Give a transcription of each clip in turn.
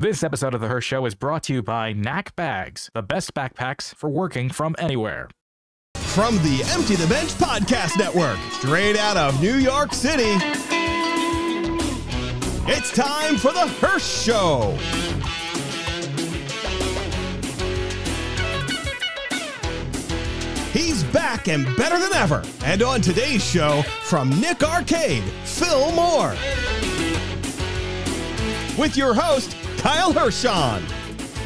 This episode of The Hirsch Show is brought to you by Knack Bags, the best backpacks for working from anywhere. From the Empty the Bench Podcast Network, straight out of New York City, it's time for The Hirsch Show. He's back and better than ever. And on today's show, from Nick Arcade, Phil Moore. With your host, Kyle Hirschon.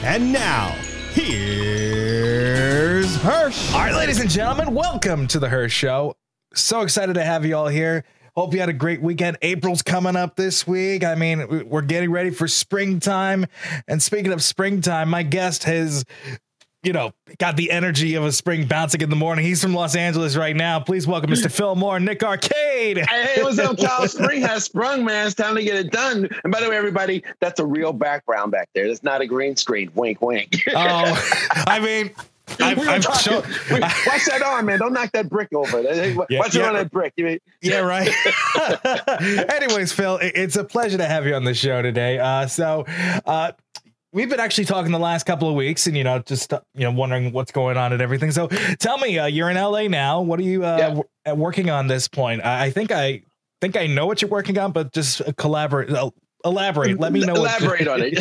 And now, here's Hirsch. All right, ladies and gentlemen, welcome to The Hirsch Show. So excited to have you all here. Hope you had a great weekend. April's coming up this week. I mean, we're getting ready for springtime. And speaking of springtime, my guest has... you know, got the energy of a spring bouncing in the morning. He's from Los Angeles right now. Please welcome Mr. Phil Moore, Nick Arcade. Hey, what's up, Kyle? Spring has sprung, man. It's time to get it done. And by the way, everybody, that's a real background back there. That's not a green screen. Wink, wink. Oh, I mean... watch that arm, man. Don't knock that brick over. Watch it on that brick. You mean, yeah, right. Anyways, Phil, it's a pleasure to have you on the show today. We've been actually talking the last couple of weeks and, wondering what's going on and everything. So tell me, you're in L.A. now. What are you working on this point? I think I know what you're working on, but just elaborate. Let me know. Elaborate on it. You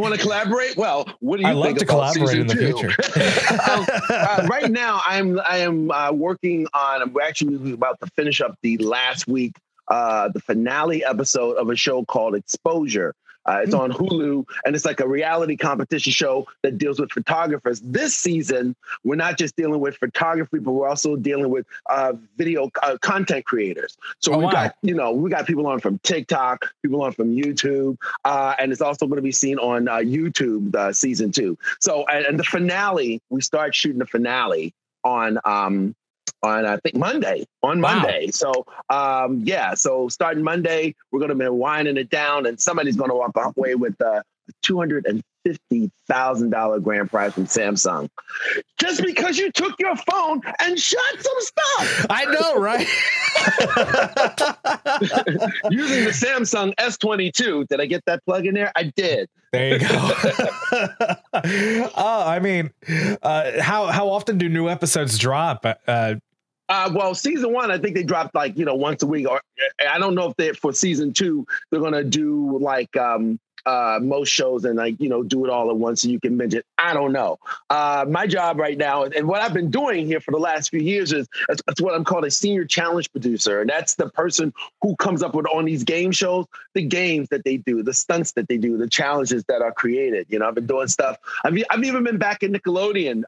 want to collaborate? Well, what do you think about season 2? I love to collaborate in the future. Right now, I am working on, we're actually about to finish up the last week, the finale episode of a show called Exposure. It's on Hulu, and it's like a reality competition show that deals with photographers. This season, we're not just dealing with photography, but we're also dealing with video content creators. So we got people on from TikTok, people on from YouTube, and it's also going to be seen on YouTube season 2. So and the finale, we start shooting the finale on I think Monday. So so starting Monday, we're going to be winding it down, and somebody's going to walk away with $250,000 grand prize from Samsung, just because you took your phone and shot some stuff. I know, right? Using the Samsung S22. Did I get that plug in there? I did. There you go. How often do new episodes drop? Well, season 1, I think they dropped once a week. Or I don't know if for season 2 they're gonna do most shows and do it all at once so you can binge it. I don't know. My job right now and what I've been doing here for the last few years is that's what I'm called a senior challenge producer. And that's the person who comes up with on these game shows, the games that they do, the stunts that they do, the challenges that are created. I've been doing stuff. I've even been back in Nickelodeon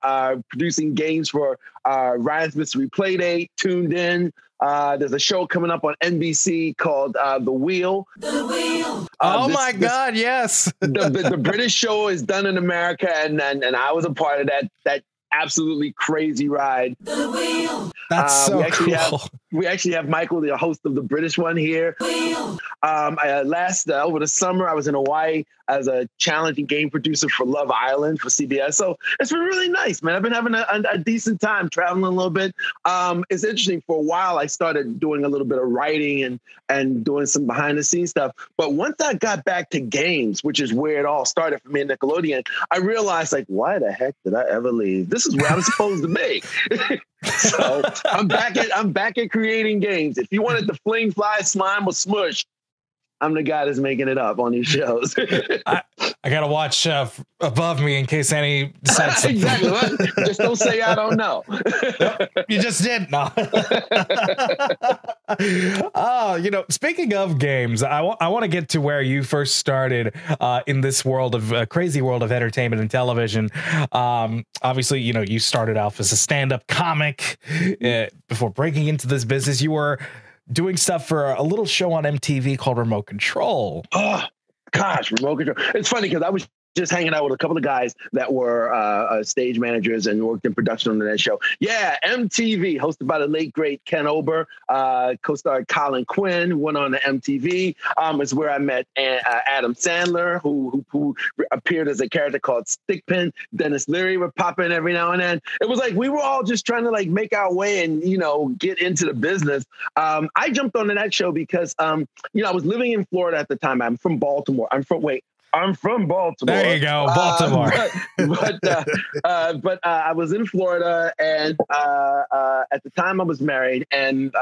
producing games for Ryan's Mystery Playdate, Tuned In. There's a show coming up on NBC called The Wheel. The Wheel. Oh my God! Yes, the British show is done in America, and I was a part of that absolutely crazy ride. The Wheel. That's so cool. We actually have Michael, the host of the British one here. Wheel. Last over the summer, I was in Hawaii as a challenging game producer for Love Island for CBS. So it's been really nice, man. I've been having a decent time traveling a little bit. It's interesting. For a while, I started doing a little bit of writing and doing some behind the scenes stuff. But once I got back to games, which is where it all started for me in Nickelodeon, I realized why the heck did I ever leave? This is where I'm supposed to be. So I'm back at creating games. If you wanted to fling, fly, slime, or smush, I'm the guy that's making it up on these shows. I gotta watch above me in case any decides. Exactly. Just don't say I don't know. Nope, you just did. No. Speaking of games, I want to get to where you first started in this world of crazy world of entertainment and television. Obviously, you started off as a stand-up comic before breaking into this business. You were doing stuff for a little show on MTV called Remote Control. Oh, gosh, Remote Control. It's funny because I was just hanging out with a couple of guys that were stage managers and worked in production on that show. Yeah, MTV, hosted by the late, great Ken Ober, co-starred Colin Quinn, went on to MTV. It's where I met Adam Sandler, who appeared as a character called Stickpin. Dennis Leary would pop in every now and then. It was like we were all just trying to make our way and, get into the business. I jumped onto that show because, I was living in Florida at the time. I'm from Baltimore. I'm from Baltimore. There you go, Baltimore. But I was in Florida, and at the time I was married, and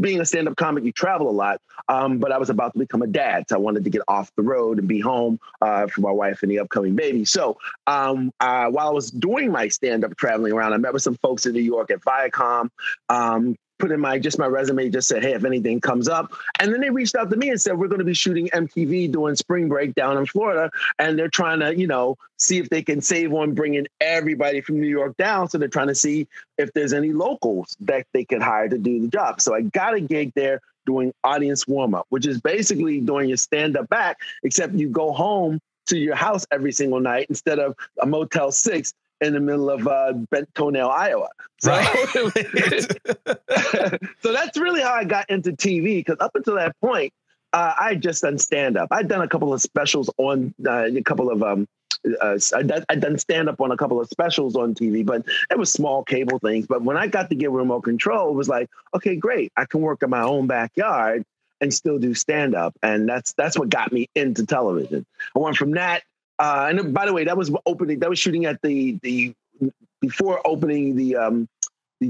being a stand-up comic, you travel a lot. But I was about to become a dad, so I wanted to get off the road and be home for my wife and the upcoming baby. So while I was doing my stand-up traveling around, I met with some folks in New York at Viacom. Put in my resume, just said, hey, if anything comes up. And then they reached out to me and said, we're going to be shooting MTV during spring break down in Florida. And they're trying to, you know, see if they can save on bringing everybody from New York down. So they're trying to see if there's any locals that they could hire to do the job. So I got a gig there doing audience warm up, which is basically doing your stand up back, except you go home to your house every single night instead of a Motel 6 in the middle of Bent Toenail, Iowa. So, so that's really how I got into TV, because up until that point, I had just done stand-up. I'd done a couple of specials on a couple of, I'd done stand-up on a couple of specials on TV, but it was small cable things. But when I got to get Remote Control, it was like, okay, great. I can work in my own backyard and still do stand-up. And that's what got me into television. I went from that. And by the way, that was opening. That was shooting at the before opening the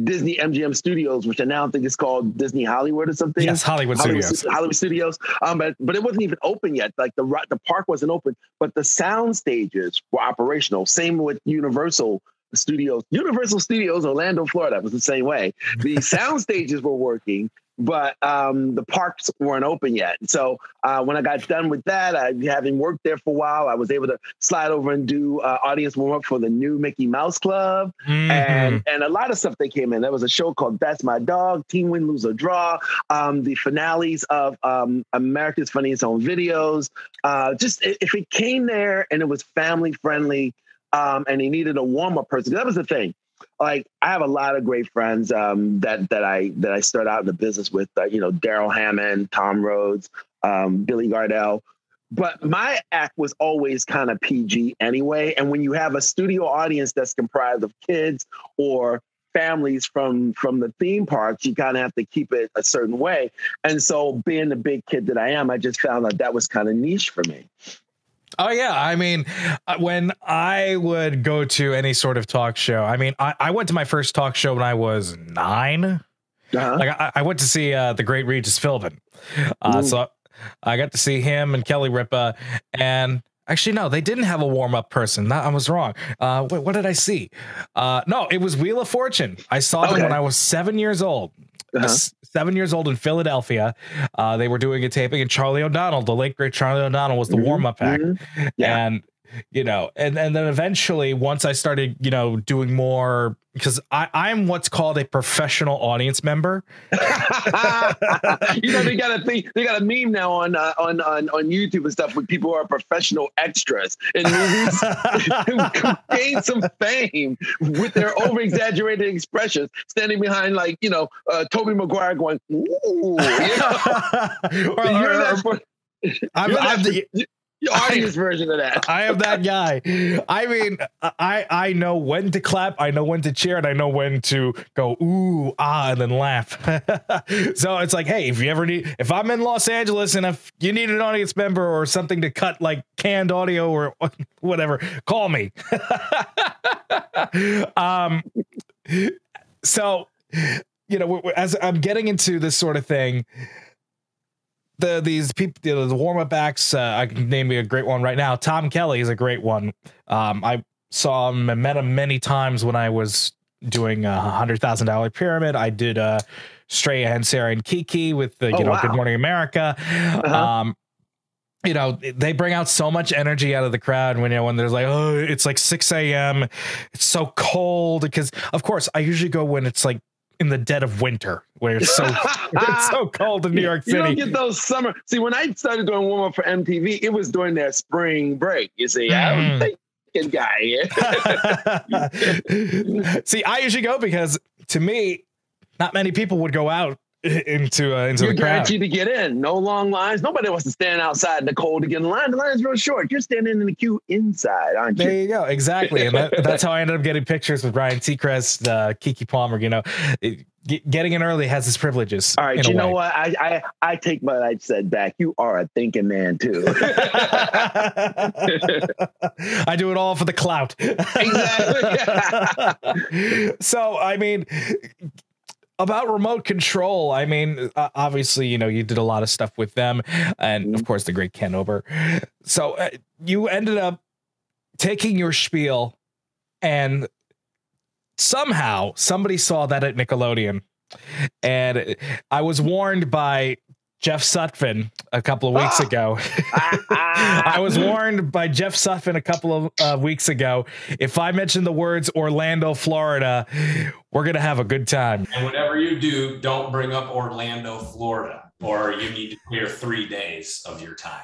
Disney MGM Studios, which I now think is called Disney Hollywood or something. Yes, Hollywood Studios. But it wasn't even open yet. Like the park wasn't open, but the sound stages were operational. Same with Universal Studios. Universal Studios, Orlando, Florida, was the same way. The sound stages were working, but the parks weren't open yet. So when I got done with that, having worked there for a while, I was able to slide over and do audience warm-up for the new Mickey Mouse Club and a lot of stuff that came in. There was a show called That's My Dog, Team Win, Lose, or Draw, the finales of America's Funniest Home Videos. Just if it came there and it was family-friendly and they needed a warm-up person, that was the thing. Like I have a lot of great friends that I started out in the business with, Daryl Hammond, Tom Rhodes, Billy Gardell. But my act was always kind of PG anyway. And when you have a studio audience that's comprised of kids or families from the theme parks, you kind of have to keep it a certain way. And so being the big kid that I am, I just found out that was kind of niche for me. Oh, yeah. I mean, when I would go to any sort of talk show, I went to my first talk show when I was 9. Like I went to see the great Regis Philbin. So I got to see him and Kelly Ripa. And actually, no, they didn't have a warm up person. I was wrong. What did I see? No, it was Wheel of Fortune. I saw them when I was 7 years old. 7 years old in Philadelphia. They were doing a taping, and Charlie O'Donnell, the late great Charlie O'Donnell, was the warm-up act. And and then eventually, once I started doing more, because I'm what's called a professional audience member. They got a meme now on YouTube and stuff with people who are professional extras in movies who gain some fame with their over exaggerated expressions, standing behind like Tobey Maguire going ooh, Your audience version of that. I am that guy. I mean, I know when to clap, I know when to cheer, and I know when to go ooh, ah, and then laugh. So it's like, hey, if I'm in Los Angeles and if you need an audience member or something to cut like canned audio or whatever, call me. So as I'm getting into this sort of thing. These people, the warm up acts. I can name you a great one right now. Tom Kelly is a great one. I saw him and met him many times when I was doing $100,000 Pyramid. I did Straya and Sarah and Kiki with the Good Morning America. They bring out so much energy out of the crowd when there's like, oh, it's like 6 a.m. It's so cold, because of course I usually go when it's like in the dead of winter, where it's so it's so cold in New York City. You don't get those summer. See, when I started doing warm up for MTV, it was during their spring break. You see, I'm a thinking guy here. See, I usually go because to me, not many people would go out into the crowd. You're guaranteed to get in. No long lines. Nobody wants to stand outside in the cold to get in line. The line's real short. You're standing in the queue inside, aren't you? There you go. Exactly. And that's how I ended up getting pictures with Ryan Seacrest, Keke Palmer. Getting in early has its privileges. All right. You know what? I take what I said back. You are a thinking man too. I do it all for the clout. Exactly. So, I mean, about Remote Control, I mean, obviously, you know, you did a lot of stuff with them and of course the great Ken Ober. So you ended up taking your spiel and somehow somebody saw that at Nickelodeon, and I was warned by Jeff Sutphin a couple of weeks ago. I was warned by Jeff Sutphin a couple of weeks ago. If I mention the words Orlando, Florida, we're going to have a good time. And whenever you do, don't bring up Orlando, Florida, or you need to clear 3 days of your time.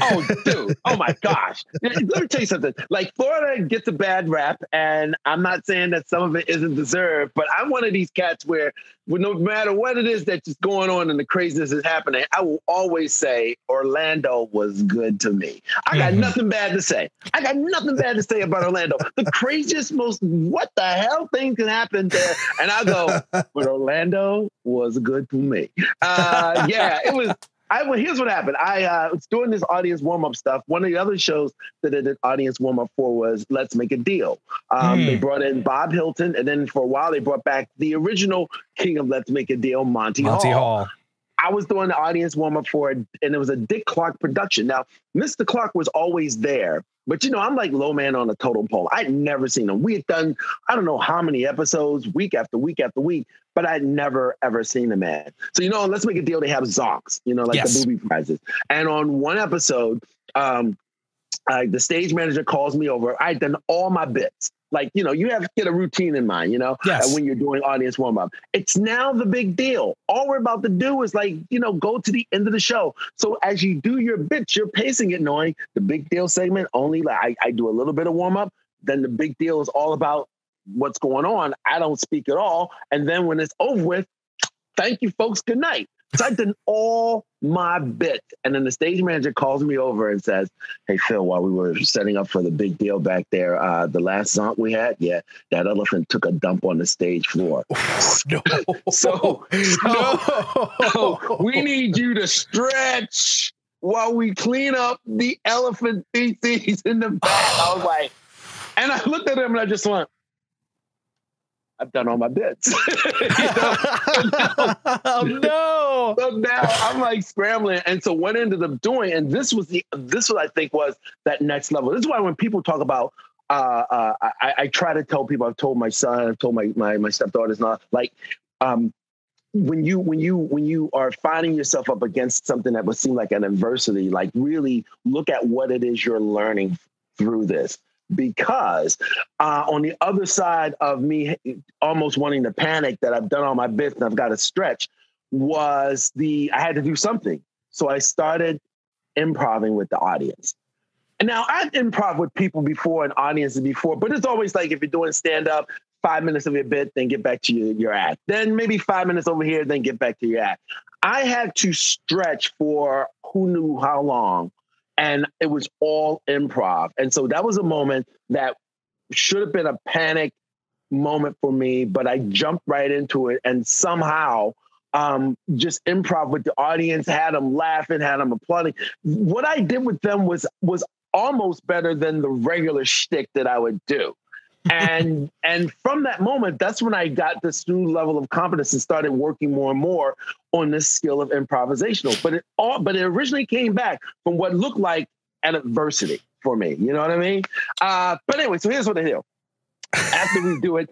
Oh, dude. Oh, my gosh. Let me tell you something. Like, Florida gets a bad rap, and I'm not saying that some of it isn't deserved, but I'm one of these cats where no matter what it is that's going on and the craziness is happening, I will always say Orlando was good to me. I got nothing bad to say. I got nothing bad to say about Orlando. The craziest, most what the hell thing can happen there. And I go, but Orlando was good to me. Yeah, it was. Well, here's what happened. I was doing this audience warm-up stuff. One of the other shows that I did audience warm-up for was Let's Make a Deal. They brought in Bob Hilton, and then for a while they brought back the original king of Let's Make a Deal, Monty Hall. I was doing the audience warm-up for it, and it was a Dick Clark production. Now, Mr. Clark was always there, but, you know, I'm like low man on a totem pole. I'd never seen him. We had done, I don't know how many episodes, week after week after week, but I'd never, ever seen the man. So, you know, Let's Make a Deal, they have zonks, you know, like the booby prizes. And on one episode, the stage manager calls me over. I'd done all my bits. Like, you know, you have to get a routine in mind, you know, when you're doing audience warm up. It's now the big deal. All we're about to do is, like, you know, go to the end of the show. So as you do your bits, you're pacing it, knowing the big deal segment only. Like, I do a little bit of warm up. Then the big deal is all about what's going on. I don't speak at all. And then when it's over with, thank you, folks. Good night. So I've done all my bit. And then the stage manager calls me over and says, hey, Phil, while we were setting up for the big deal back there, the last song we had, that elephant took a dump on the stage floor. So we need you to stretch while we clean up the elephant feces in the back. I was like, and I looked at him and I just went, I've done all my bits. Oh, no. So now I'm like scrambling. And so went into the doing, and this was, I think, was that next level. This is why when people talk about, I try to tell people, I've told my son, I've told my stepdaughters, not like, when you are finding yourself up against something that would seem like an adversity, like really look at what it is you're learning through this. Because on the other side of me almost wanting to panic that I've done all my bits and I've got to stretch was I had to do something. So I started improvising with the audience. And now I've improv with people before and audiences before, but it's always like if you're doing stand-up, 5 minutes of your bit, then get back to your act. Then maybe 5 minutes over here, then get back to your act. I had to stretch for who knew how long. And it was all improv. And so that was a moment that should have been a panic moment for me, but I jumped right into it and somehow just improv with the audience, had them laughing, had them applauding. What I did with them was almost better than the regular shtick that I would do. And from that moment, that's when I got this new level of confidence and started working more and more on this skill of improvisational. But it originally came back from what looked like an adversity for me. You know what I mean? But anyway, so here's what I do. After we do it,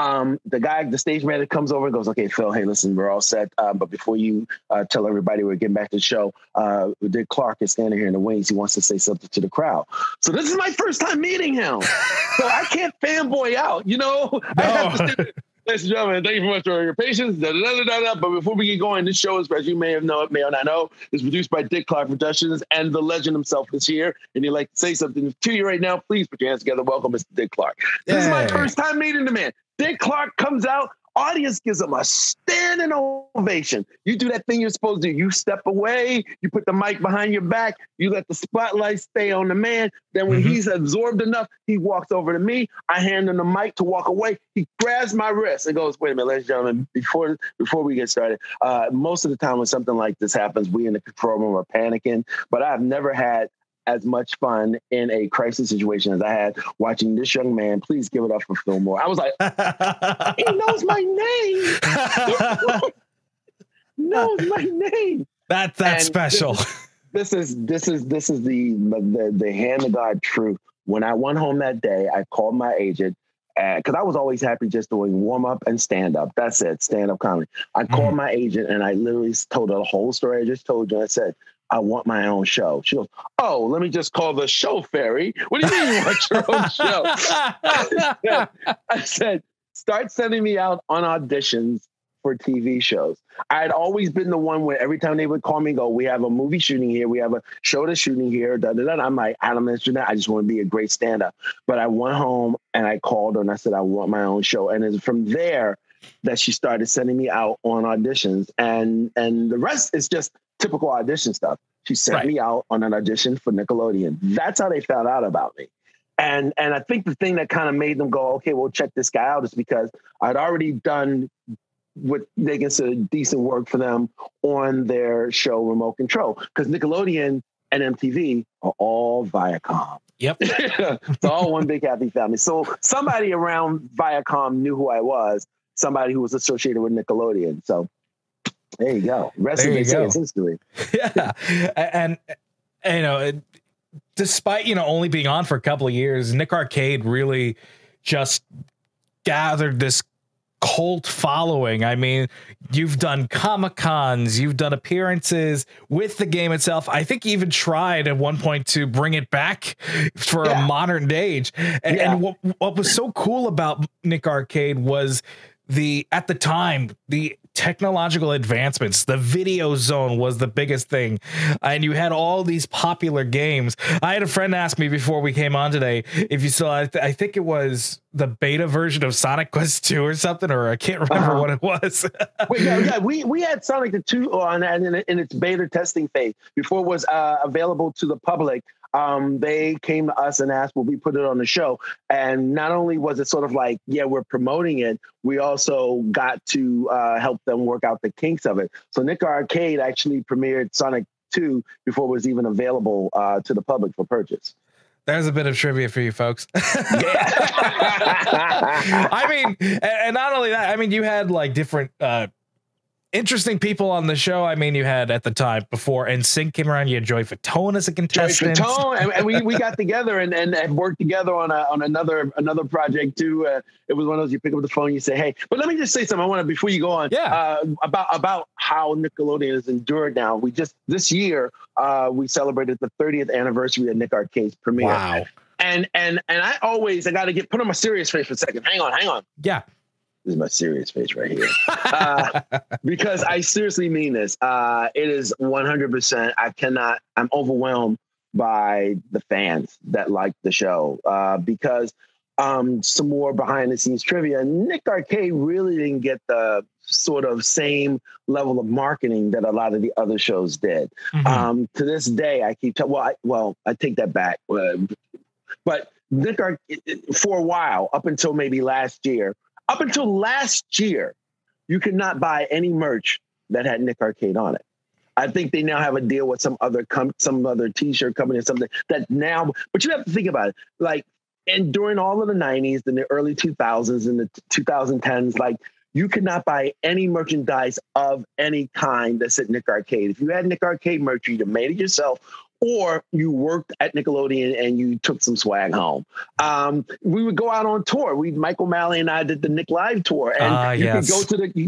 the stage manager comes over and goes, okay, Phil, hey, listen, we're all set. But before you tell everybody we're getting back to the show, Dick Clark is standing here in the wings. He wants to say something to the crowd. So this is my first time meeting him. So I can't fanboy out, you know? No. I have to say, ladies and gentlemen, thank you very much for your patience. Da, da, da, da, da. But before we get going, this show, is, as you may or not know, is produced by Dick Clark Productions, and the legend himself is here. And he'd like to say something to you right now. Please put your hands together. Welcome, Mr. Dick Clark. This is my first time meeting the man. Dick Clark comes out. audience gives them a standing ovation. You do that thing you're supposed to do. You step away, you put the mic behind your back, you let the spotlight stay on the man. Then when he's absorbed enough, he walks over to me. I hand him the mic to walk away. He grabs my wrist and goes, "Wait a minute, ladies and gentlemen, before we get started, most of the time when something like this happens, we in the control room are panicking, but I've never had as much fun in a crisis situation as I had watching this young man. Please give it up for Phil Moore." I was like, he knows my name. That's special. This is the hand of God truth. When I went home that day, I called my agent because I was always happy just doing warm up and stand up. That's it, stand up comedy. I called my agent and I literally told her the whole story I just told you. I said, "I want my own show." She goes, "Oh, let me just call the show fairy. What do you mean you want your own show?" I said, "Start sending me out on auditions for TV shows." I had always been the one where every time they would call me, go, "We have a movie shooting here. We have a show that's shooting here. Da, da, da." I'm like, "I don't mention that. I just want to be a great stand-up." But I went home and I called her and I said, "I want my own show." And it's from there that she started sending me out on auditions. And the rest is just typical audition stuff. She sent me out on an audition for Nickelodeon. That's how they found out about me. And I think the thing that kind of made them go, "Okay, we'll check this guy out," is because I'd already done what they consider decent work for them on their show Remote Control, because Nickelodeon and MTV are all Viacom. Yep. It's all one big happy family. So somebody around Viacom knew who I was, somebody who was associated with Nickelodeon. So there you go. Rest of the history. Yeah. And you know, despite, you know, only being on for a couple of years, Nick Arcade really just gathered this cult following. I mean, you've done Comic-Cons, you've done appearances with the game itself. I think you even tried at one point to bring it back for a modern age. And, and what was so cool about Nick Arcade was at the time, the technological advancements. The video zone was the biggest thing, and you had all these popular games. I had a friend ask me before we came on today if you saw, I think it was the beta version of Sonic Quest 2 or something, or I can't remember what it was. we had Sonic the 2 on in its beta testing phase before it was available to the public. They came to us and asked, will we put it on the show? And not only was it sort of like, yeah, we're promoting it, we also got to help them work out the kinks of it. So Nick Arcade actually premiered Sonic 2 before it was even available to the public for purchase. There's a bit of trivia for you folks. I mean, and not only that, I mean, you had like different interesting people on the show. I mean, you had at the time before NSYNC came around, you had Joey Fatone as a contestant. Joey Fatone, and we got together and worked together on another project too. It was one of those, you pick up the phone, you say, "Hey," but let me just say something. I want to, before you go on, about how Nickelodeon has endured now. We just this year we celebrated the 30th anniversary of Nick Arcade's premiere. Wow. And I got to get put on my serious face for a second. Hang on. Yeah. This is my serious face right here. Because I seriously mean this. It is 100%. I'm overwhelmed by the fans that like the show. Because some more behind the scenes trivia, Nick Arcade really didn't get the sort of same level of marketing that a lot of the other shows did. To this day, I keep telling, I take that back. But Nick Arcade, for a while, up until last year, you could not buy any merch that had Nick Arcade on it. I think they now have a deal with some other T-shirt company or something that now. But you have to think about it. Like, and during all of the 90s and the early 2000s and the 2010s, like, you could not buy any merchandise of any kind that's at Nick Arcade. If you had Nick Arcade merch, you either made it yourself, or you worked at Nickelodeon and you took some swag home. We would go out on tour. Michael Malley and I did the Nick Live tour, and you could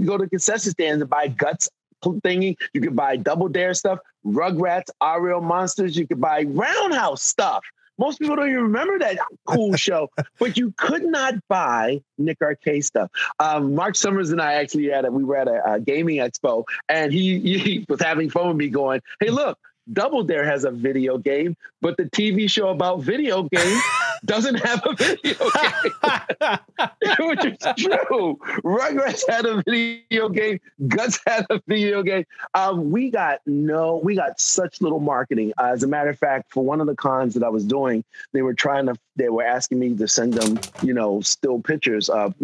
go to concession stands and buy Guts thingy. You could buy Double Dare stuff, Rugrats, Ariel Monsters. You could buy Roundhouse stuff. Most people don't even remember that cool show, but you could not buy Nick Arcade stuff. Mark Summers and I actually we were at a gaming expo, and he was having fun with me going, "Hey, look, Double Dare has a video game, but the TV show about video games doesn't have a video game, which is true. Rugrats had a video game. Guts had a video game. We got such little marketing. As a matter of fact, for one of the cons that I was doing, they were asking me to send them, still pictures of,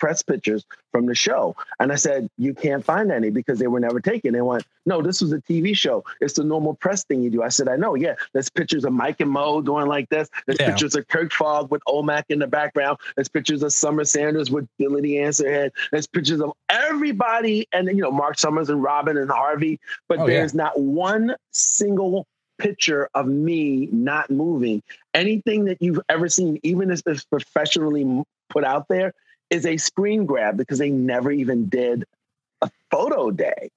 press pictures from the show. And I said, you can't find any because they were never taken. They went, no, this was a TV show. It's the normal press thing you do. I said, I know. Yeah. There's pictures of Mike and Mo doing like this. There's pictures of Kirk Fogg with Olmaec in the background. There's pictures of Summer Sanders with Billy the Answerhead. There's pictures of everybody. And Mark Summers and Robin and Harvey, but there's not one single picture of me not moving. Anything that you've ever seen, even if it's professionally put out there, is a screen grab because they never even did a photo day.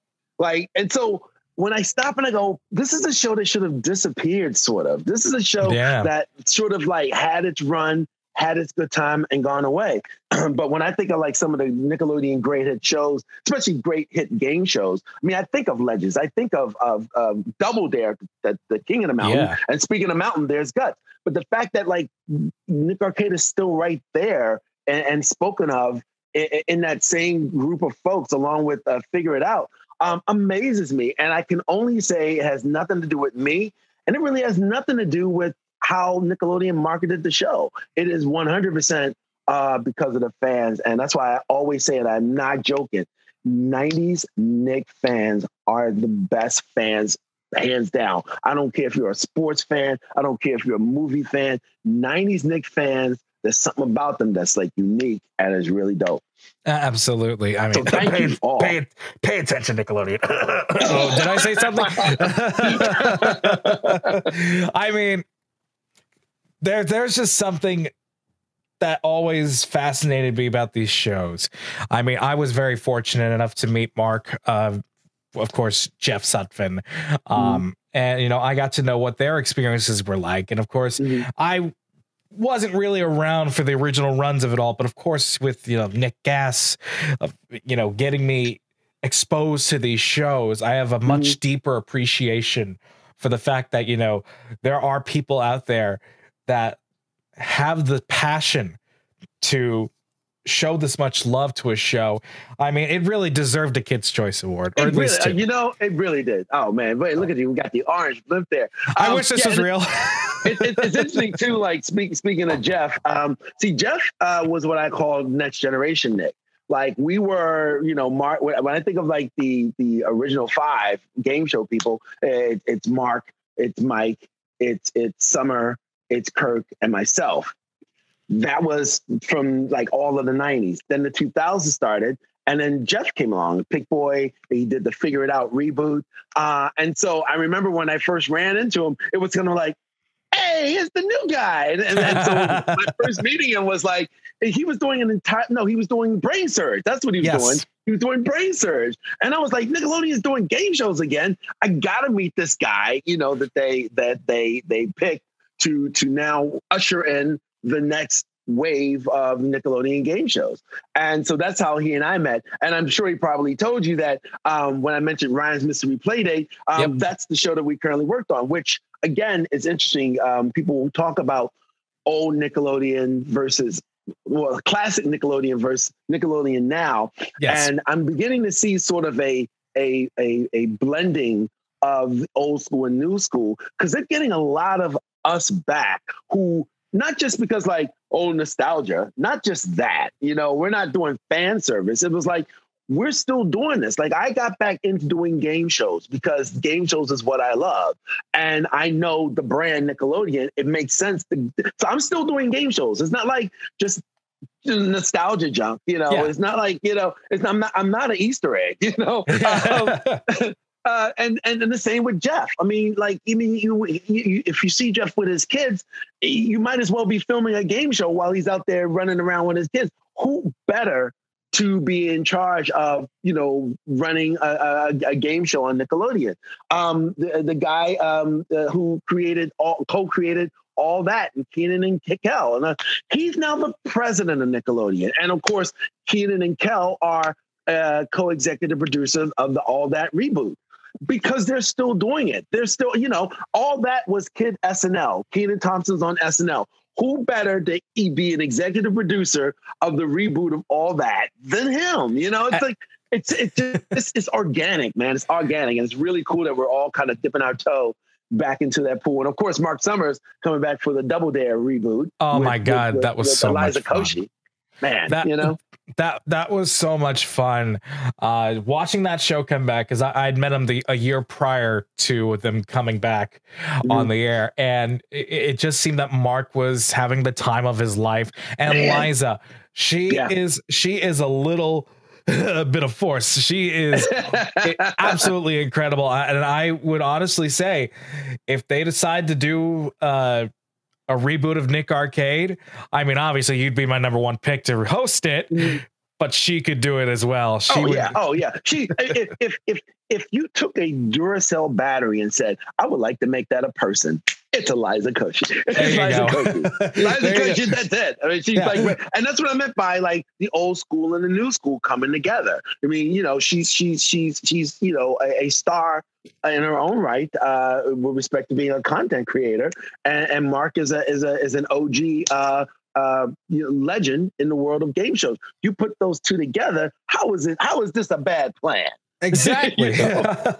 And so when I stop and I go, this is a show that should have disappeared, sort of. This is a show that sort of had its run, had its good time and gone away. But when I think of some of the Nickelodeon great hit shows, especially great hit game shows, I mean, I think of Legends. I think of Double Dare, the King of the Mountain. Yeah. And speaking of Mountain, there's Guts. But the fact that Nick Arcade is still right there and spoken of in that same group of folks, along with Figure It Out, amazes me. And I can only say it has nothing to do with me. And it really has nothing to do with how Nickelodeon marketed the show. It is 100% because of the fans. And that's why I always say it. I'm not joking. 90s Nick fans are the best fans, hands down. I don't care if you're a sports fan. I don't care if you're a movie fan. 90s Nick fans, there's something about them that's unique and is really dope. Absolutely. I mean, so pay attention, Nickelodeon. Oh, did I say something? I mean, there's just something that always fascinated me about these shows. I mean, I was very fortunate enough to meet Mark, of course, Jeff Sutphin. And, I got to know what their experiences were like. And of course, I wasn't really around for the original runs of it all, but of course with Nick Gass, getting me exposed to these shows, I have a much deeper appreciation for the fact that there are people out there that have the passion to show this much love to a show. I mean, it really deserved a Kids' Choice Award, or at least two. It really did. Oh man, wait, look at you, we got the orange blimp there. I wish this was real. It's interesting too. Speaking of Jeff, Jeff was what I call next generation Nick. We were, Mark. When I think of the original five game show people, it's Mark, it's Mike, it's Summer, it's Kirk, and myself. That was from all of the 90s. Then the 2000s started, and then Jeff came along, Pick Boy. He did the Figure It Out reboot, and so I remember when I first ran into him, it was kind of hey, here's the new guy. And so my first meeting him was he was doing Brain Surge. That's what he was doing. He was doing Brain Surge. And I was like, Nickelodeon's doing game shows again. I got to meet this guy, that they picked to now usher in the next wave of Nickelodeon game shows. And so that's how he and I met. And I'm sure he probably told you that when I mentioned Ryan's Mystery Playdate, that's the show that we currently worked on, which again, it's interesting. People will talk about old Nickelodeon versus classic Nickelodeon versus Nickelodeon now. Yes. And I'm beginning to see sort of a blending of old school and new school, because they're getting a lot of us back who, not just because nostalgia, not just that, we're not doing fan service. It was we're still doing this. I got back into doing game shows because game shows is what I love. And I know the brand Nickelodeon, it makes sense. So I'm still doing game shows. It's not just nostalgia junk, It's not I'm not an Easter egg, and the same with Jeff. I mean, if you see Jeff with his kids, you might as well be filming a game show while he's out there running around with his kids. Who better to be in charge of, running a game show on Nickelodeon? The guy who co-created all that, and Kenan and Kel, and he's now the president of Nickelodeon. And of course, Kenan and Kel are co-executive producers of the All That reboot. because they're still doing it. They're still, you know, all that was kid SNL. Kenan Thompson's on SNL. Who better to be an executive producer of the reboot of all that than him? You know, it's like, it's organic, man. It's organic. And it's really cool that we're all kind of dipping our toe back into that pool. And of course, Mark Summers coming back for the Double Dare reboot. Oh my God. That was so much fun. Man, you know, that was so much fun. Watching that show come back, because I'd met him a year prior to them coming back on the air. And it just seemed that Mark was having the time of his life. And man. Liza, she is a little bit of force. She is absolutely incredible. And I would honestly say if they decide to do a reboot of Nick Arcade, I mean, obviously you'd be my number one pick to host it, but she could do it as well. Oh yeah. She, if you took a Duracell battery and said, I would like to make that a person, it's Eliza Koshy. That's it. I mean, she's like, and that's what I meant by like the old school and the new school coming together. I mean, you know, she's you know, a star in her own right, with respect to being a content creator, and Mark is an OG, you know, legend in the world of game shows. You put those two together. How is this a bad plan? Exactly. You know?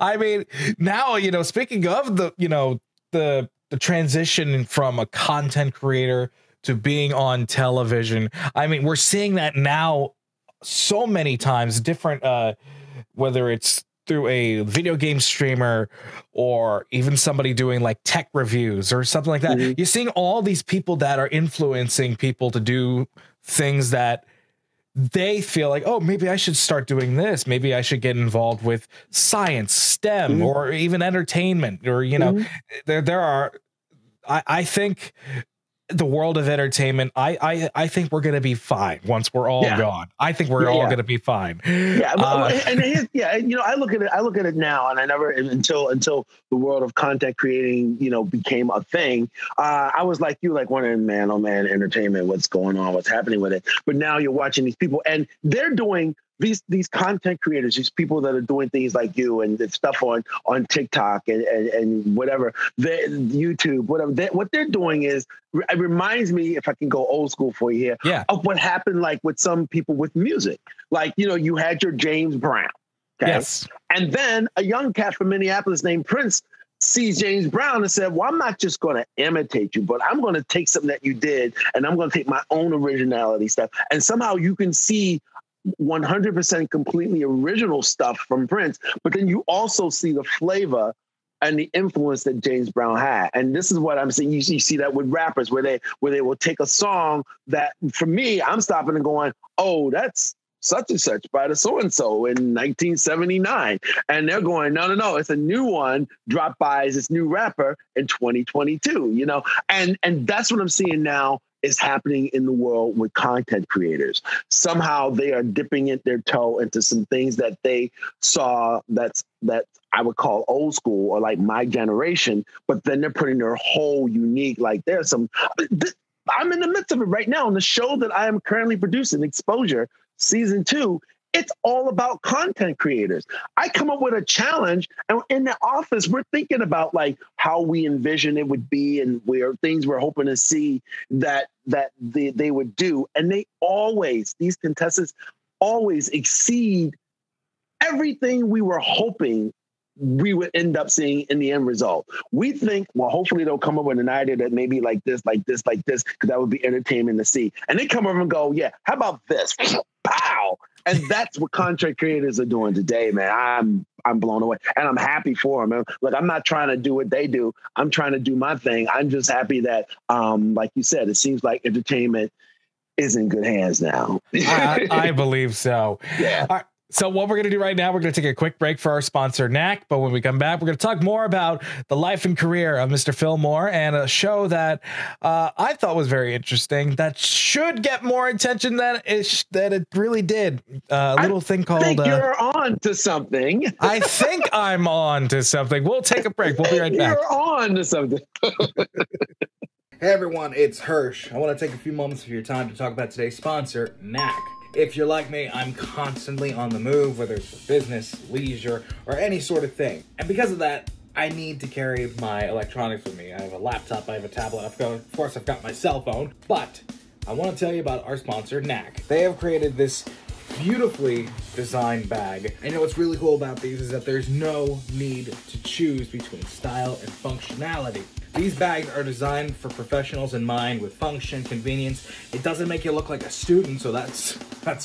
I mean, now, you know, speaking of the, you know, the transition from a content creator to being on television, I mean, we're seeing that now so many times, different, whether it's through a video game streamer or even somebody doing like tech reviews or something like that. Mm-hmm. You're seeing all these people that are influencing people to do things that they feel like, oh, maybe I should start doing this. Maybe I should get involved with science, STEM, or even entertainment, or, you know, there are, I think the world of entertainment, I think we're going to be fine once we're all gone. I think we're all going to be fine. Yeah. You know, I look at it now, and I never, until the world of content creating, you know, became a thing. I was like you, like wondering, man, oh man, entertainment, what's going on? What's happening with it? But now you're watching these people, and they're doing these content creators, these people that are doing things like you and the stuff on TikTok and whatever, YouTube, whatever. What they're doing is, it reminds me, if I can go old school for you here, of what happened like with some people with music. Like, you know, you had your James Brown. Okay? Yes. And then a young cat from Minneapolis named Prince sees James Brown and said, well, I'm not just going to imitate you, but I'm going to take something that you did, and I'm going to take my own originality stuff. And somehow you can see 100% completely original stuff from Prince, but then you also see the flavor and the influence that James Brown had. And this is what I'm saying. You see that with rappers where they will take a song that, for me, I'm stopping and going, oh, that's such and such by the so-and-so in 1979. And they're going, no, it's a new one dropped by this new rapper in 2022, you know? And that's what I'm seeing now is happening in the world with content creators. Somehow they are dipping in their toe into some things that they saw that I would call old school or like my generation, but then they're putting their whole unique, like there's some, I'm in the midst of it right now. On the show that I am currently producing, Exposure Season 2, it's all about content creators. I come up with a challenge, and in the office, we're thinking about like how we envision it would be and where things we're hoping to see that they would do. And these contestants always exceed everything we were hoping we would end up seeing in the end result. We think, well, hopefully they'll come up with an idea that maybe like this, because that would be entertaining to see. And they come over and go, yeah, how about this? Pow! And that's what content creators are doing today, man. I'm blown away, and I'm happy for them. Look, I'm not trying to do what they do. I'm trying to do my thing. I'm just happy that, like you said, it seems like entertainment is in good hands now. I believe so. Yeah. All right, so what we're going to do right now, we're going to take a quick break for our sponsor, Knack. But when we come back, we're going to talk more about the life and career of Mr. Phil Moore, and a show that I thought was very interesting that should get more attention than it really did. A little thing called... I think you're on to something. I think I'm on to something. We'll take a break. We'll be right back. You're on to something. Hey, everyone. It's Hirsch. I want to take a few moments of your time to talk about today's sponsor, Knack. If you're like me, I'm constantly on the move, whether it's for business, leisure, or any sort of thing. And because of that, I need to carry my electronics with me. I have a laptop, I have a tablet, of course I've got my cell phone, but I want to tell you about our sponsor, Knack. They have created this beautifully designed bag. I know what's really cool about these is that there's no need to choose between style and functionality. These bags are designed for professionals in mind with function, convenience. It doesn't make you look like a student, so that's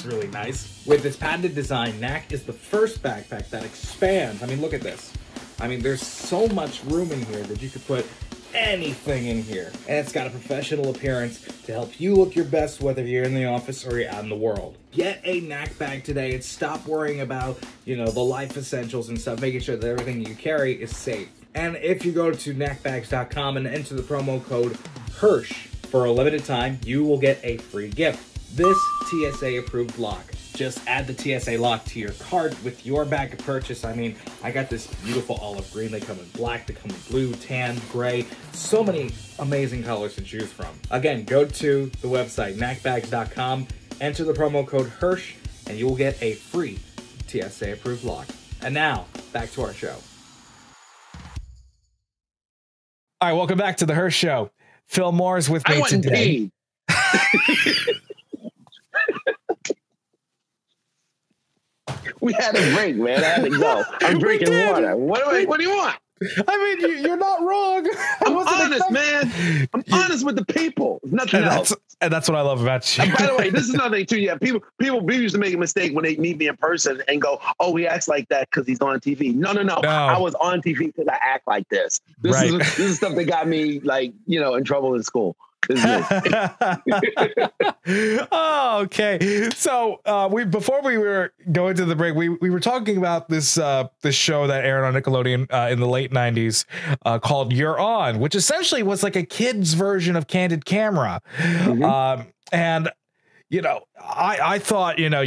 really nice. With this patented design, Knack is the first backpack that expands. I mean, look at this. I mean, there's so much room in here that you could put anything in here. And it's got a professional appearance to help you look your best, whether you're in the office or you're out in the world. Get a Knack bag today and stop worrying about, you know, the life essentials and stuff, making sure that everything you carry is safe. And if you go to knackbags.com and enter the promo code HIRSH for a limited time, you will get a free gift. This TSA-approved lock. Just add the TSA lock to your cart with your bag of purchase. I mean, I got this beautiful olive green. They come in black, they come in blue, tan, gray. So many amazing colors to choose from. Again, go to the website, knackbags.com, enter the promo code HIRSH, and you will get a free TSA-approved lock. And now, back to our show. All right, welcome back to the Hirsch Show. Phil Moore is with me today. We had a break, man. I had to go. I'm drinking water. What do you want? I mean, you're not wrong. I'm honest, man. I'm honest with the people. Nothing else. And that's what I love about you. And by the way, this is another thing too. Yeah, people used to make a mistake when they meet me in person and go, "Oh, he acts like that because he's on TV." No. I was on TV because I act like this. This is stuff that got me, like, you know, in trouble in school. Oh, okay. So before we were going to the break, we were talking about this show that aired on Nickelodeon in the late 90s called You're On, which essentially was like a kid's version of Candid Camera. Mm-hmm. And, you know, I thought, you know,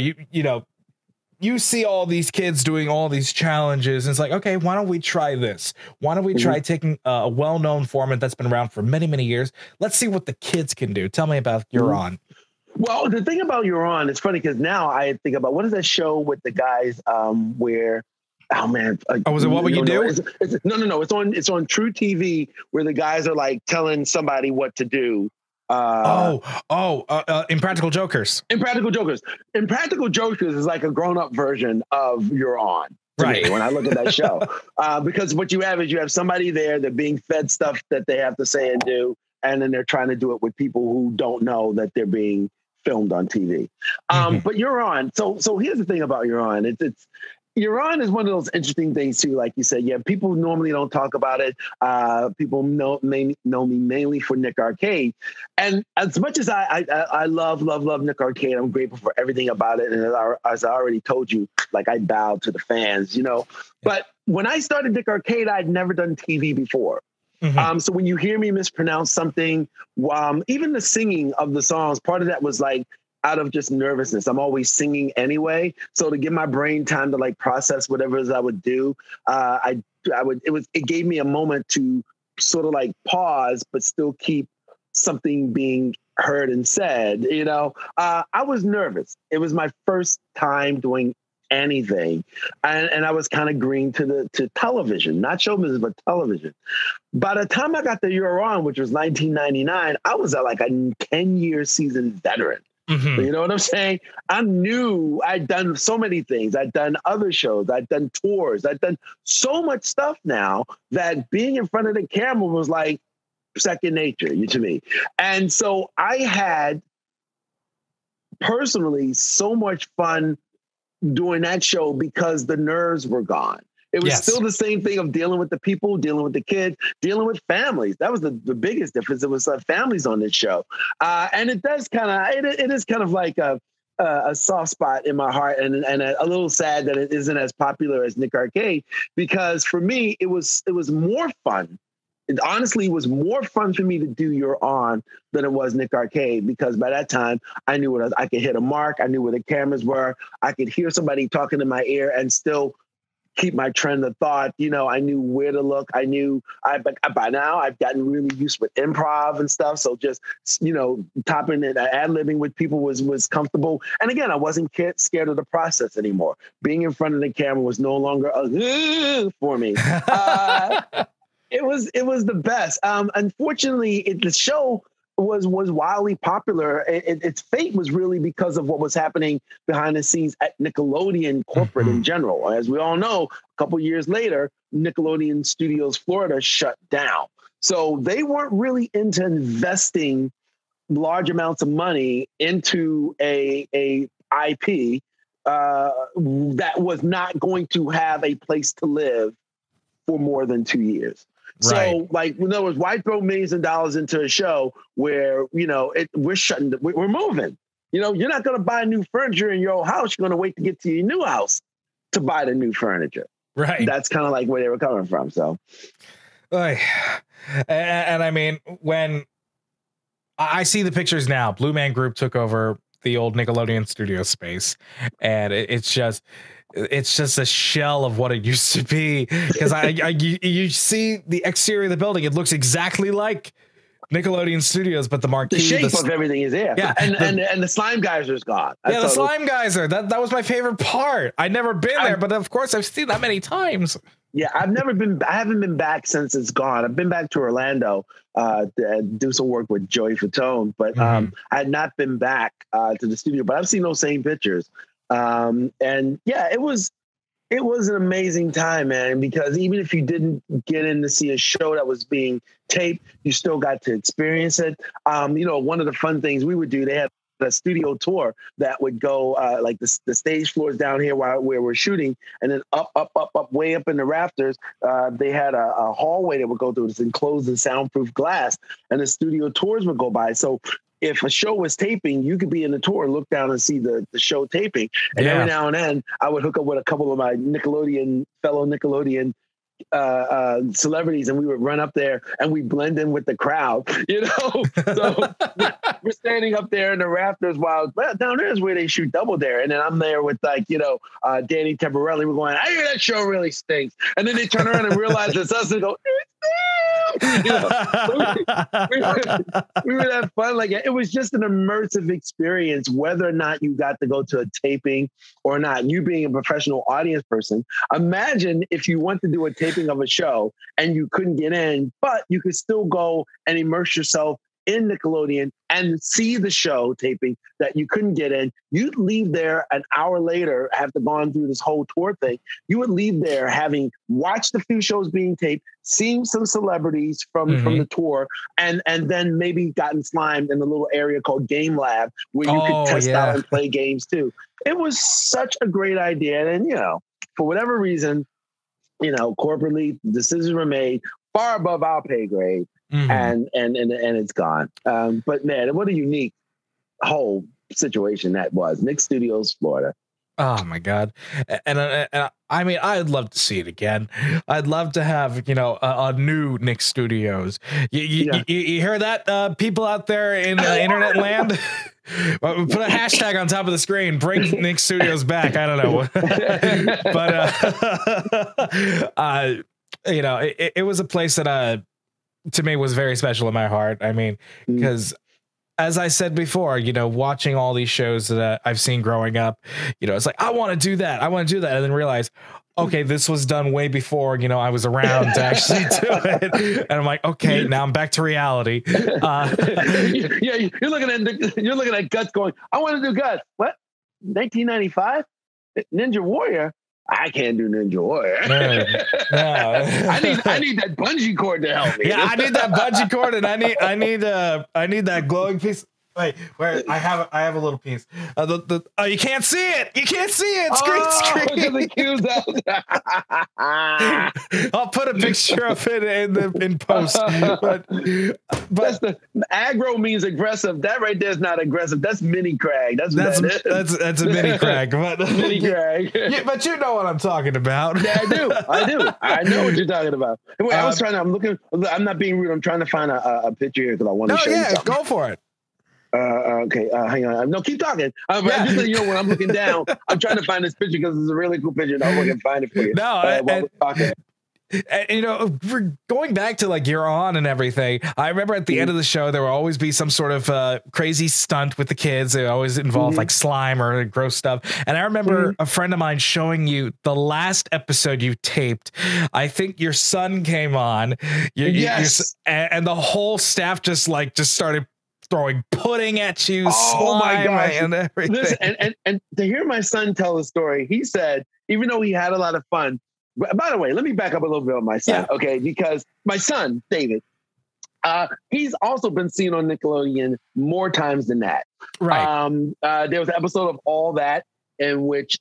you see all these kids doing all these challenges, and it's like, okay, why don't we try this? Why don't we try taking a well-known format that's been around for many, many years? Let's see what the kids can do. Tell me about You're On. Well, the thing about You're On, it's funny because now I think about, what is that show with the guys where, oh man. Was it What Would You Do? No. It's on True TV where the guys are like telling somebody what to do. Impractical Jokers. Impractical Jokers is like a grown-up version of You're On. Right. When I look at that show, because what you have is you have somebody there, they're being fed stuff that they have to say and do, and then they're trying to do it with people who don't know that they're being filmed on TV. But You're On. So here's the thing about You're On. You're On is one of those interesting things too. Like you said, yeah, people normally don't talk about it. People know me mainly for Nick Arcade. And as much as I love Nick Arcade, I'm grateful for everything about it. And as I already told you, like, I bowed to the fans, you know. But when I started Nick Arcade, I'd never done TV before. Mm-hmm. So when you hear me mispronounce something, even the singing of the songs, part of that was like, out of just nervousness. I'm always singing anyway. So to give my brain time to like process whatever it is I would do, it gave me a moment to sort of like pause, but still keep something being heard and said, you know. I was nervous. It was my first time doing anything. And I was kind of green to television, not show business, but television. By the time I got to You're On, which was 1999, I was at like a 10-year seasoned veteran. Mm-hmm. You know what I'm saying? I knew I'd done so many things. I'd done other shows. I'd done tours. I'd done so much stuff now that being in front of the camera was like second nature to me. And so I had personally so much fun doing that show because the nerves were gone. It was still the same thing of dealing with the people, dealing with the kids, dealing with families. That was the biggest difference. It was families on this show. And it does kind of, it is kind of like a soft spot in my heart and a little sad that it isn't as popular as Nick Arcade, because for me, it was more fun. It honestly was more fun for me to do You're On than it was Nick Arcade, because by that time I knew what I could hit a mark. I knew where the cameras were. I could hear somebody talking in my ear and still keep my trend of thought. You know, I knew where to look. I knew by now I've gotten really used with improv and stuff. So just, you know, topping it, ad-libbing with people was comfortable. And again, I wasn't scared of the process anymore. Being in front of the camera was no longer a for me. It was the best. Unfortunately, the show was wildly popular. Its fate was really because of what was happening behind the scenes at Nickelodeon corporate in general. As we all know, a couple of years later, Nickelodeon Studios Florida shut down. So they weren't really into investing large amounts of money into a IP that was not going to have a place to live for more than 2 years. Right. So, like, in other words, why throw millions of dollars into a show where, you know, we're shutting, we're moving. You know, you're not going to buy new furniture in your old house. You're going to wait to get to your new house to buy the new furniture. Right. That's kind of like where they were coming from. So, and I mean, when I see the pictures now, Blue Man Group took over the old Nickelodeon studio space, and it's just a shell of what it used to be, because you see the exterior of the building, it looks exactly like Nickelodeon Studios, but the marquee, the shape of everything is there. Yeah, and the slime geyser's gone. Yeah, the slime geyser, that was my favorite part. I'd never been there, but of course I've seen that many times. Yeah, I haven't been back since it's gone. I've been back to Orlando to do some work with Joey Fatone, but I had not been back to the studio, but I've seen those same pictures. And yeah, it was an amazing time, man, because even if you didn't get in to see a show that was being taped, you still got to experience it. You know, one of the fun things we would do, they had a studio tour that would go like the stage floors down here where we're shooting, and then up way up in the rafters, they had a hallway that would go through this enclosed and soundproof glass, and the studio tours would go by. So if a show was taping, you could be in the tour, look down and see the show taping. And every now and then I would hook up with a couple of my fellow Nickelodeon celebrities, and we would run up there and we blend in with the crowd, you know? So we're standing up there in the rafters while down there is where they shoot Double Dare. And then I'm there with, like, you know, Danny Temporelli. We're going, I hear that show really stinks. And then they turn around and realize it's us and go, it's you know, we would have fun. Like, it was just an immersive experience, whether or not you got to go to a taping or not. You being a professional audience person, imagine if you want to do a taping of a show and you couldn't get in, but you could still go and immerse yourself in Nickelodeon and see the show taping that you couldn't get in. You'd leave there an hour later after going through this whole tour thing. You would leave there having watched a few shows being taped, seen some celebrities from the tour, and then maybe gotten slimed in a little area called Game Lab where you could test out and play games too. It was such a great idea. And, you know, for whatever reason, you know, corporately decisions were made far above our pay grade. Mm-hmm. And it's gone. But man, what a unique whole situation that was. Nick Studios, Florida. Oh my God. And I mean, I'd love to see it again. I'd love to have, you know, a new Nick Studios. You hear that, people out there in internet land? Put a hashtag on top of the screen, bring Nick Studios back. I don't know. But, you know, it was a place that, to me was very special in my heart. I mean, because as I said before, you know, watching all these shows that I've seen growing up, you know, it's like, I want to do that. I want to do that. And then realize, okay, this was done way before, you know, I was around to actually do it. And I'm like, okay, now I'm back to reality. Yeah. You're looking at Guts going, I want to do Guts. What? 1995 Ninja Warrior. I can't do Ninja Warrior. No. I need that bungee cord to help me. Yeah, I need that bungee cord, and I need that glowing piece. Wait, where I have a little piece. Oh, you can't see it. Screen. The cube's out. I'll put a picture of it in post. But aggro means aggressive. That right there is not aggressive. That's mini crag. That's a mini crag. But mini crag. Yeah, but you know what I'm talking about. Yeah, I do. I know what you're talking about. Anyway, I was trying to. I'm not being rude. I'm trying to find a picture here because I want to show you something. Go for it. Hang on. No, keep talking. I'm just letting you know when I'm looking down, I'm trying to find this picture because it's a really cool picture and I'll look and find it for you. No, while we're talking. And, you know, we're going back to like you're on and everything. I remember at the end of the show, there will always be some sort of crazy stunt with the kids. It always involved like slime or gross stuff. And I remember a friend of mine showing you the last episode you taped. I think your son came on. And the whole staff just started throwing pudding at you. Oh my God. And everything. Listen, and to hear my son tell the story, he said, even though he had a lot of fun. By the way, let me back up a little bit on my son, okay? Because my son, David, he's also been seen on Nickelodeon more times than that. Right. There was an episode of All That in which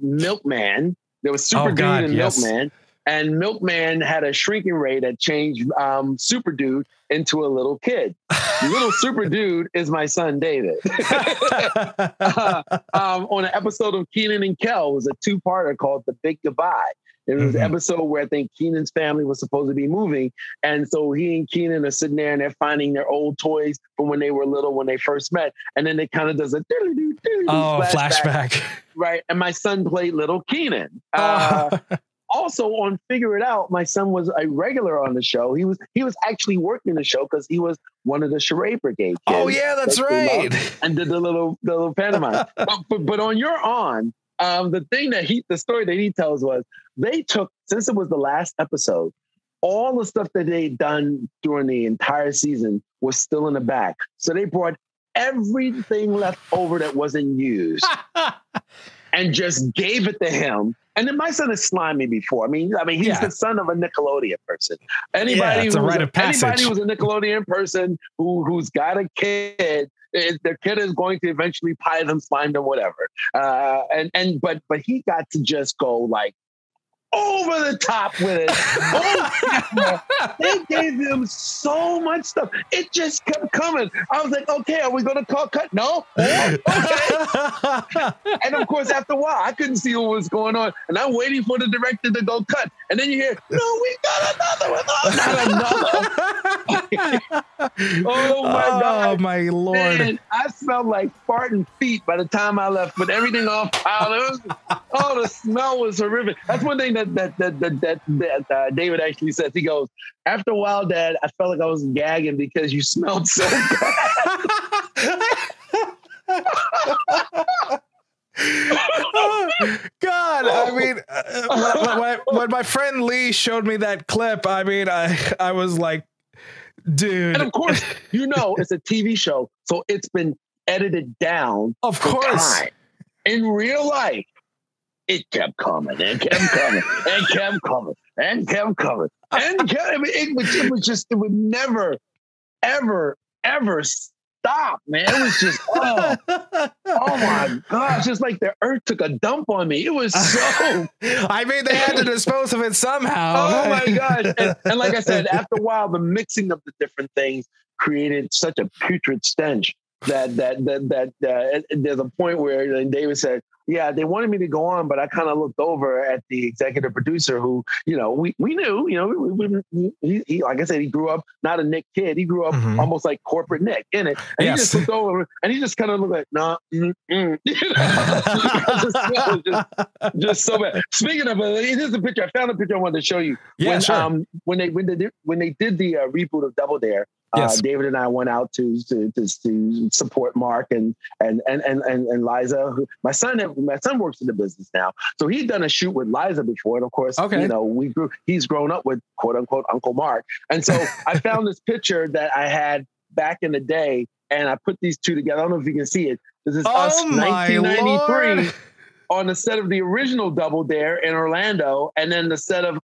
Milkman, there was Super Dude and Milkman, and Milkman had a shrinking ray that changed Super Dude into a little kid. Little Super Dude is my son, David. On an episode of Kenan and Kel, it was a two-parter called The Big Goodbye. It was an episode where I think Kenan's family was supposed to be moving. And so he and Kenan are sitting there and they're finding their old toys from when they were little, when they first met. And then it kind of does a flashback. Right. And my son played little Kenan. Also on Figure It Out, my son was a regular on the show. He was actually working the show because he was one of the Charade Brigade kids. Oh, yeah, that's right. And did the little pantomime. but on your on, the story that he tells was they took, since it was the last episode, all the stuff that they'd done during the entire season was still in the back. So they brought everything left over that wasn't used and just gave it to him. And then my son is slimy before. I mean, he's the son of a Nickelodeon person. Anybody who's a Nickelodeon person who's got a kid, their kid is going to eventually pie them, slime them, whatever. But he got to just go like over the top with it. They gave him so much stuff. It just kept coming. I was like, okay, are we going to call cut? No. Okay. And of course, after a while, I couldn't see what was going on. And I'm waiting for the director to go cut. And then you hear, no, we got another one. Oh, my God. Oh, my Lord. Man, I smelled like farting feet by the time I left. But everything off pile. The smell was horrific. That's one thing that David actually says. He goes, after a while, Dad, I felt like I was gagging because you smelled so bad. God, I mean, when my friend Lee showed me that clip, I mean, I was like, dude. And of course, you know, it's a TV show, so it's been edited down. Of course. Time. In real life, it kept coming and kept coming and kept coming and kept coming. It would never, ever, ever stop, man. It was just, oh my gosh. Just like the earth took a dump on me. It was so. I mean, they had to dispose of it somehow. Oh my gosh. And like I said, after a while, the mixing of the different things created such a putrid stench that there's a point where David said, yeah, they wanted me to go on, but I kind of looked over at the executive producer who, you know, we knew, you know, he, like I said, he grew up not a Nick kid. He grew up almost like corporate Nick in it. And he just looked over and he just kind of looked like, nah. You know? just so bad. Speaking of, here's a picture. I found a picture I wanted to show you. Yeah, sure. When they did the reboot of Double Dare, David and I went out to support Mark and Liza. My son works in the business now, so he'd done a shoot with Liza before, and of course, you know, he's grown up with quote unquote Uncle Mark, and so I found this picture that I had back in the day, and I put these two together. I don't know if you can see it. This is us, 1993, on the set of the original Double Dare in Orlando, and then the set of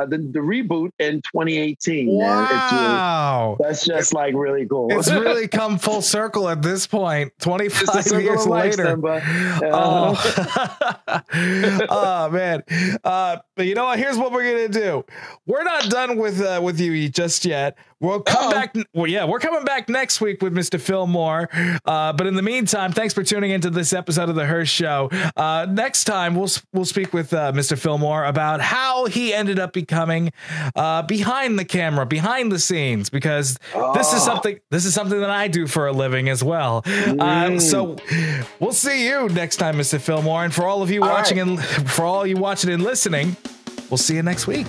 the reboot in 2018. Wow, man. That's just like really cool. It's really come full circle at this point. 25 years later. Oh man! But you know what? Here's what we're gonna do. We're not done with you just yet. We'll come back. Well, yeah, we're coming back next week with Mr. Phil Moore. But in the meantime, thanks for tuning into this episode of The Hirsch Show. Next time, we'll speak with Mr. Phil Moore about how he ended up becoming behind the camera, behind the scenes, because this is something that I do for a living as well. So we'll see you next time, Mr. Phil Moore. And for all of you watching and listening, we'll see you next week.